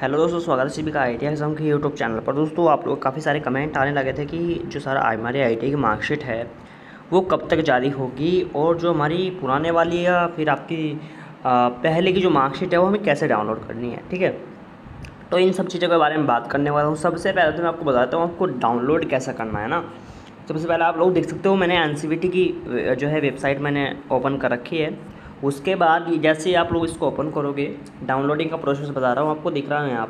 Hello दोस्तों, स्वागत है सभी का आईटीआई एग्ज़ाम के यूट्यूब चैनल पर। दोस्तों, आप लोग काफ़ी सारे कमेंट आने लगे थे कि जो सारा हमारे आईटीआई की मार्कशीट है वो कब तक जारी होगी, और जो हमारी पुराने वाली या फिर आपकी पहले की जो मार्कशीट है वो हमें कैसे डाउनलोड करनी है। ठीक है, तो इन सब चीज़ों के बारे में बात करने वाला हूँ। सबसे पहले तो मैं आपको बताता हूँ आपको डाउनलोड कैसा करना है ना। सबसे पहले आप लोग देख सकते हो मैंने एनसीवीटी की जो है वेबसाइट मैंने ओपन कर रखी है। उसके बाद जैसे आप लोग इसको ओपन करोगे, डाउनलोडिंग का प्रोसेस बता रहा हूँ, आपको दिख रहा है यहाँ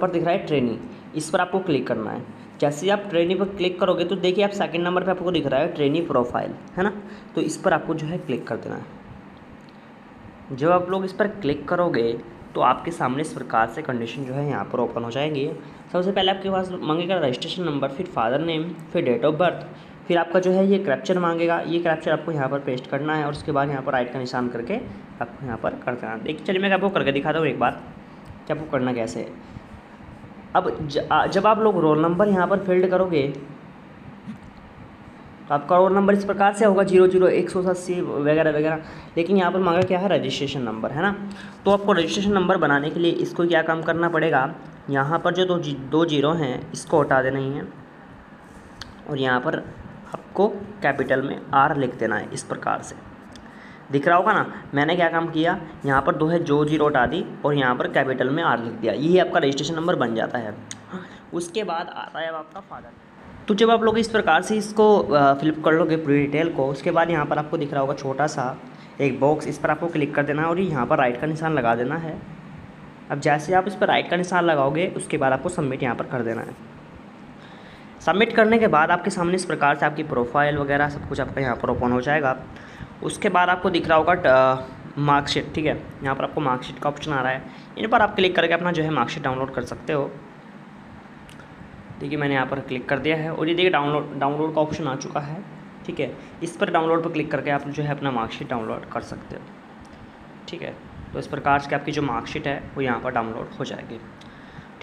पर दिख रहा है ट्रेनिंग, इस पर आपको क्लिक करना है। जैसे आप ट्रेनिंग पर क्लिक करोगे तो देखिए आप सेकंड नंबर पे आपको दिख रहा है ट्रेनिंग प्रोफाइल, है ना। तो इस पर आपको जो है क्लिक कर देना है। जब आप लोग इस पर क्लिक करोगे तो आपके सामने इस प्रकार से कंडीशन जो है यहाँ पर ओपन हो जाएंगी। सबसे पहले आपके पास मांगेगा रजिस्ट्रेशन नंबर, फिर फादर नेम, फिर डेट ऑफ बर्थ, फिर आपका जो है ये कैप्चर मांगेगा। ये कैप्चर आपको यहाँ पर पेस्ट करना है और उसके बाद यहाँ पर राइट का निशान करके आपको यहाँ पर कर देना है। देखिए, चलिए मैं आपको करके दिखाता हूँ एक बार कि आपको करना कैसे है। अब जब आप लोग रोल नंबर यहाँ पर फील्ड करोगे तो आपका रोल नंबर इस प्रकार से होगा 00180 वगैरह वगैरह। लेकिन यहाँ पर मांगा क्या है, रजिस्ट्रेशन नंबर, है ना। तो आपको रजिस्ट्रेशन नंबर बनाने के लिए इसको क्या काम करना पड़ेगा, यहाँ पर जो दो जीरो हैं इसको हटा देना ही है और यहाँ पर आपको कैपिटल में आर लिख देना है। इस प्रकार से दिख रहा होगा ना। मैंने क्या काम किया, यहाँ पर दो है जो जीरो हटा दी और यहाँ पर कैपिटल में आर लिख दिया। यही आपका रजिस्ट्रेशन नंबर बन जाता है। उसके बाद आता है अब आपका फादर। तो जब आप लोग इस प्रकार से इसको फिलअप कर लोगे पूरी डिटेल को, उसके बाद यहाँ पर आपको दिख रहा होगा छोटा सा एक बॉक्स, इस पर आपको क्लिक कर देना है और यहाँ पर राइट का निशान लगा देना है। अब जैसे आप इस पर राइट का निशान लगाओगे उसके बाद आपको सबमिट यहाँ पर कर देना है। सबमिट करने के बाद आपके सामने इस प्रकार से आपकी प्रोफाइल वगैरह सब कुछ आपका यहाँ पर ओपन हो जाएगा। उसके बाद आपको दिख रहा होगा मार्कशीट। ठीक है, यहाँ पर आपको मार्कशीट का ऑप्शन आ रहा है, इन पर आप क्लिक करके अपना जो है मार्कशीट डाउनलोड कर सकते हो। ठीक है, मैंने यहाँ पर क्लिक कर दिया है और ये देखिए डाउनलोड का ऑप्शन आ चुका है। ठीक है, इस पर डाउनलोड पर क्लिक करके आप जो है अपना मार्कशीट डाउनलोड कर सकते हो। ठीक है, तो इस प्रकार से आपकी जो मार्कशीट है वो यहाँ पर डाउनलोड हो जाएगी।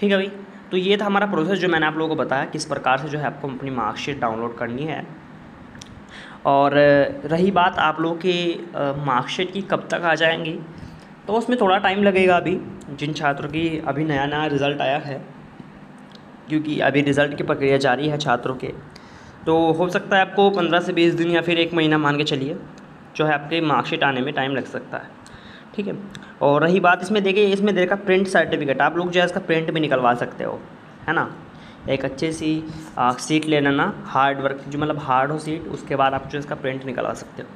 ठीक है भाई, तो ये था हमारा प्रोसेस जो मैंने आप लोगों को बताया किस प्रकार से जो है आपको अपनी मार्कशीट डाउनलोड करनी है। और रही बात आप लोगों की मार्कशीट की कब तक आ जाएंगी, तो उसमें थोड़ा टाइम लगेगा। अभी जिन छात्रों की अभी नया नया रिज़ल्ट आया है, क्योंकि अभी रिज़ल्ट की प्रक्रिया जारी है छात्रों के, तो हो सकता है आपको 15 से 20 दिन या फिर 1 महीना मान के चलिए जो है आपके मार्कशीट आने में टाइम लग सकता है। ठीक है, और रही बात इसमें देखिए, इसमें देखा प्रिंट सर्टिफिकेट, आप लोग जो है इसका प्रिंट भी निकलवा सकते हो, है ना। एक अच्छे सी सीट ले लेना, हार्ड वर्क जो मतलब हार्ड हो सीट, उसके बाद आप जो इसका प्रिंट निकलवा सकते हो।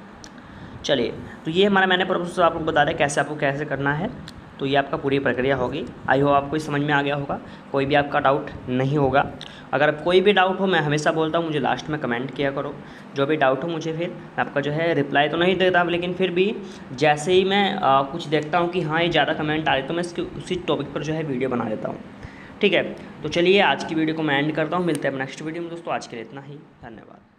चलिए, तो ये हमारा मैंने प्रोसेस आप लोग बता दिया कैसे आपको कैसे करना है। तो ये आपका पूरी प्रक्रिया होगी। आई होप आपको समझ में आ गया होगा, कोई भी आपका डाउट नहीं होगा। अगर कोई भी डाउट हो, मैं हमेशा बोलता हूँ मुझे लास्ट में कमेंट किया करो जो भी डाउट हो मुझे, फिर आपका जो है रिप्लाई तो नहीं देता, लेकिन फिर भी जैसे ही मैं कुछ देखता हूँ कि हाँ ये ज़्यादा कमेंट आ रहे तो मैं इसके उसी टॉपिक पर जो है वीडियो बना देता हूँ। ठीक है, तो चलिए आज की वीडियो को मैं एंड करता हूँ। मिलते हैं नेक्स्ट वीडियो में। दोस्तों, आज के लिए इतना ही, धन्यवाद।